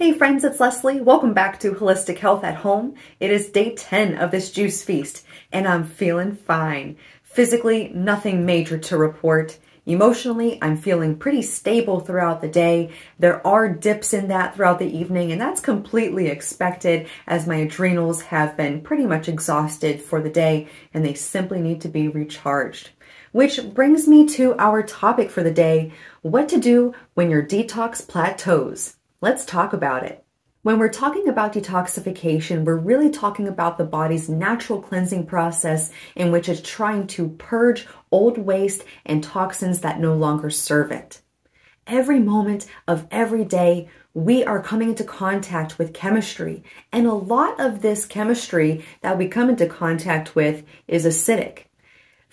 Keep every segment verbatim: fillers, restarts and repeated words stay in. Hey friends, it's Leslie. Welcome back to Holistic Health at Home. It is day ten of this juice feast and I'm feeling fine. Physically, nothing major to report. Emotionally, I'm feeling pretty stable throughout the day. There are dips in that throughout the evening and that's completely expected as my adrenals have been pretty much exhausted for the day and they simply need to be recharged. Which brings me to our topic for the day, what to do when your detox plateaus. Let's talk about it. When we're talking about detoxification, we're really talking about the body's natural cleansing process in which it's trying to purge old waste and toxins that no longer serve it. Every moment of every day, we are coming into contact with chemistry, and a lot of this chemistry that we come into contact with is acidic.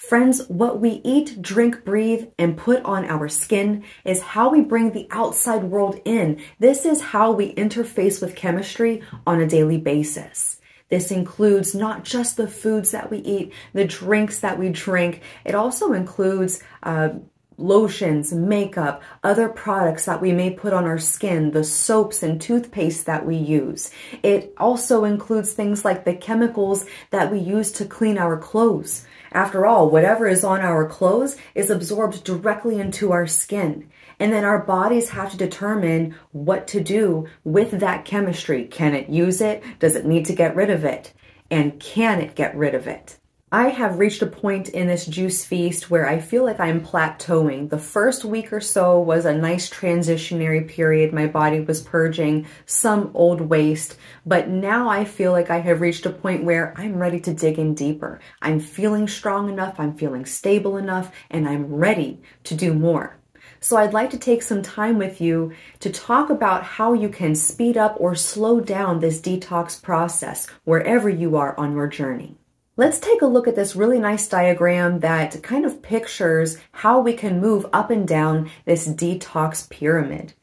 Friends, what we eat, drink, breathe, and put on our skin is how we bring the outside world in. This is how we interface with chemistry on a daily basis. This includes not just the foods that we eat, the drinks that we drink. It also includes uh, lotions, makeup, other products that we may put on our skin, the soaps and toothpaste that we use. It also includes things like the chemicals that we use to clean our clothes. After all, whatever is on our clothes is absorbed directly into our skin. And then our bodies have to determine what to do with that chemistry. Can it use it? Does it need to get rid of it? And can it get rid of it? I have reached a point in this juice feast where I feel like I'm plateauing. The first week or so was a nice transitionary period. My body was purging some old waste, but now I feel like I have reached a point where I'm ready to dig in deeper. I'm feeling strong enough, I'm feeling stable enough, and I'm ready to do more. So I'd like to take some time with you to talk about how you can speed up or slow down this detox process wherever you are on your journey. Let's take a look at this really nice diagram that kind of pictures how we can move up and down this detox pyramid.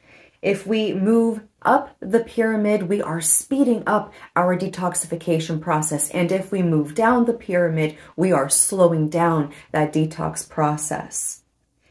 If we move up the pyramid, we are speeding up our detoxification process. And if we move down the pyramid, we are slowing down that detox process.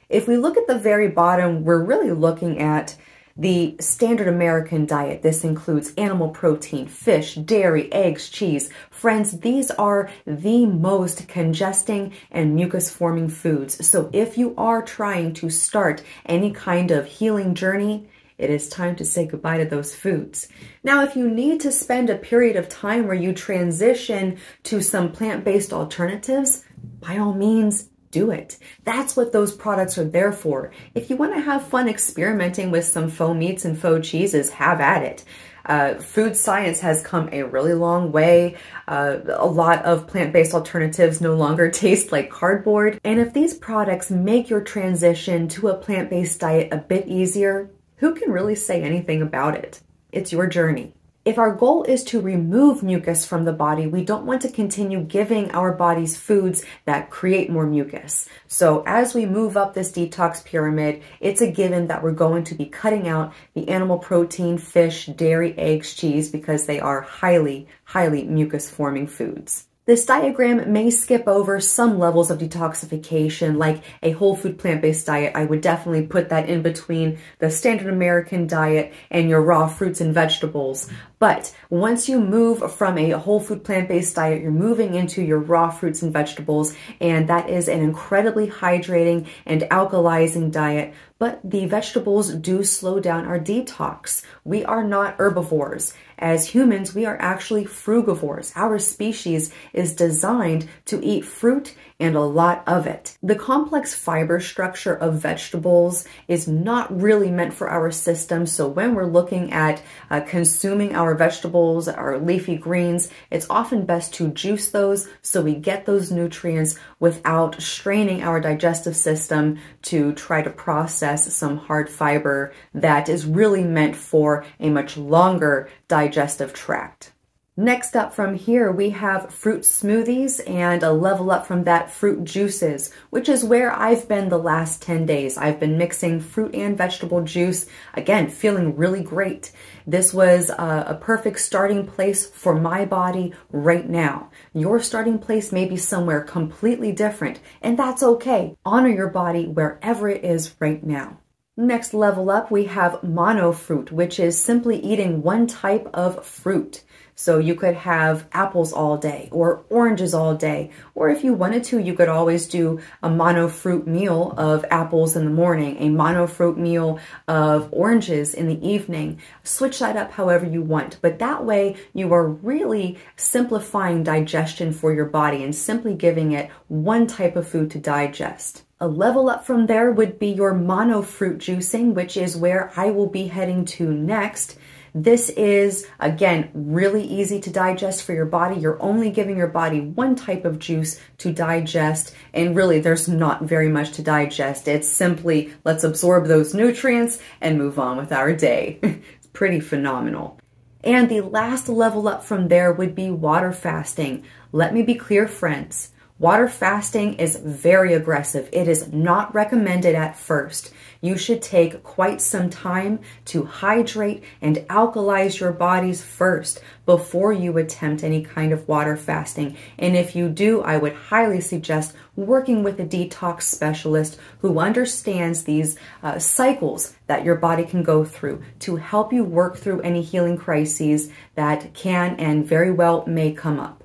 If we look at the very bottom, we're really looking at the standard American diet. This includes animal protein, fish, dairy, eggs, cheese. Friends, these are the most congesting and mucus-forming foods. So if you are trying to start any kind of healing journey, it is time to say goodbye to those foods. Now, if you need to spend a period of time where you transition to some plant-based alternatives, by all means, do it. That's what those products are there for. If you want to have fun experimenting with some faux meats and faux cheeses, have at it. Uh, food science has come a really long way. Uh, a lot of plant-based alternatives no longer taste like cardboard. And if these products make your transition to a plant-based diet a bit easier, who can really say anything about it? It's your journey. If our goal is to remove mucus from the body, we don't want to continue giving our bodies foods that create more mucus. So as we move up this detox pyramid, it's a given that we're going to be cutting out the animal protein, fish, dairy, eggs, cheese, because they are highly, highly mucus-forming foods. This diagram may skip over some levels of detoxification, like a whole food plant-based diet. I would definitely put that in between the standard American diet and your raw fruits and vegetables. But once you move from a whole food plant-based diet, you're moving into your raw fruits and vegetables, and that is an incredibly hydrating and alkalizing diet. But the vegetables do slow down our detox. We are not herbivores. As humans, we are actually frugivores. Our species is designed to eat fruit and a lot of it. The complex fiber structure of vegetables is not really meant for our system. So when we're looking at uh, consuming our vegetables, our leafy greens, it's often best to juice those so we get those nutrients without straining our digestive system to try to process some hard fiber that is really meant for a much longer digestive tract. Next up from here, we have fruit smoothies and a level up from that, fruit juices, which is where I've been the last ten days. I've been mixing fruit and vegetable juice, again, feeling really great. This was a, a perfect starting place for my body right now. Your starting place may be somewhere completely different, and that's okay. Honor your body wherever it is right now. Next level up, we have monofruit, which is simply eating one type of fruit. So you could have apples all day or oranges all day. Or if you wanted to, you could always do a monofruit meal of apples in the morning, a monofruit meal of oranges in the evening. Switch that up however you want. But that way you are really simplifying digestion for your body and simply giving it one type of food to digest. A level up from there would be your monofruit juicing, which is where I will be heading to next. This is, again, really easy to digest for your body. You're only giving your body one type of juice to digest, and really there's not very much to digest. It's simply, let's absorb those nutrients and move on with our day. It's pretty phenomenal. And the last level up from there would be water fasting. Let me be clear, friends. Water fasting is very aggressive. It is not recommended at first. You should take quite some time to hydrate and alkalize your bodies first before you attempt any kind of water fasting. And if you do, I would highly suggest working with a detox specialist who understands these uh, cycles that your body can go through to help you work through any healing crises that can and very well may come up.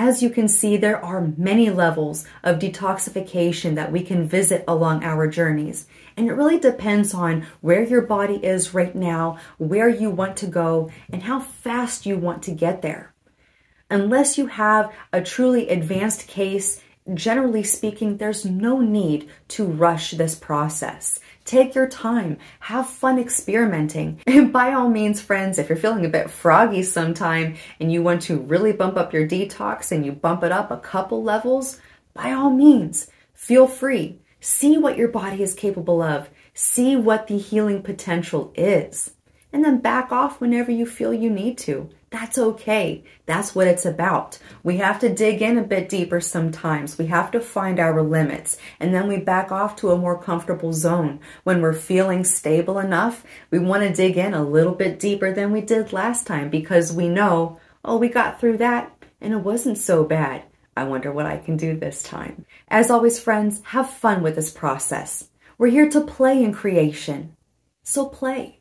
As you can see, there are many levels of detoxification that we can visit along our journeys. And it really depends on where your body is right now, where you want to go, and how fast you want to get there. Unless you have a truly advanced case, generally speaking, there's no need to rush this process. Take your time, have fun experimenting. And by all means, friends, if you're feeling a bit froggy sometime and you want to really bump up your detox and you bump it up a couple levels, by all means, feel free. See what your body is capable of. See what the healing potential is. And then back off whenever you feel you need to. That's okay. That's what it's about. We have to dig in a bit deeper sometimes. We have to find our limits. And then we back off to a more comfortable zone. When we're feeling stable enough, we want to dig in a little bit deeper than we did last time because we know, oh, we got through that and it wasn't so bad. I wonder what I can do this time. As always, friends, have fun with this process. We're here to play in creation. So play.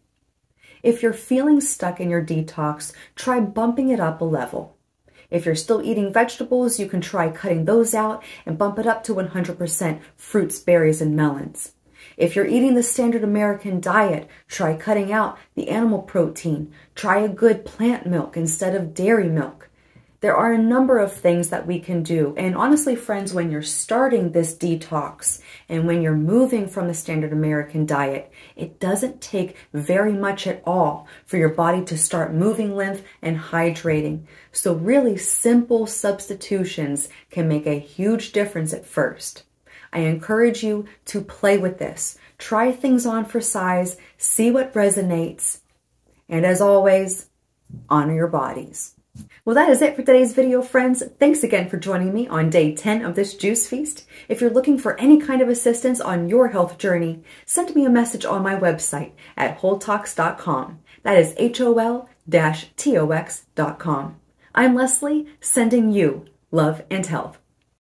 If you're feeling stuck in your detox, try bumping it up a level. If you're still eating vegetables, you can try cutting those out and bump it up to one hundred percent fruits, berries, and melons. If you're eating the standard American diet, try cutting out the animal protein. Try a good plant milk instead of dairy milk. There are a number of things that we can do. And honestly, friends, when you're starting this detox and when you're moving from the standard American diet, it doesn't take very much at all for your body to start moving lymph and hydrating. So really simple substitutions can make a huge difference at first. I encourage you to play with this. Try things on for size, see what resonates. And as always, honor your bodies. Well, that is it for today's video, friends. Thanks again for joining me on day ten of this juice feast. If you're looking for any kind of assistance on your health journey, send me a message on my website at holtox dot com. That is H O L T O X dot com. I'm Leslie, sending you love and health.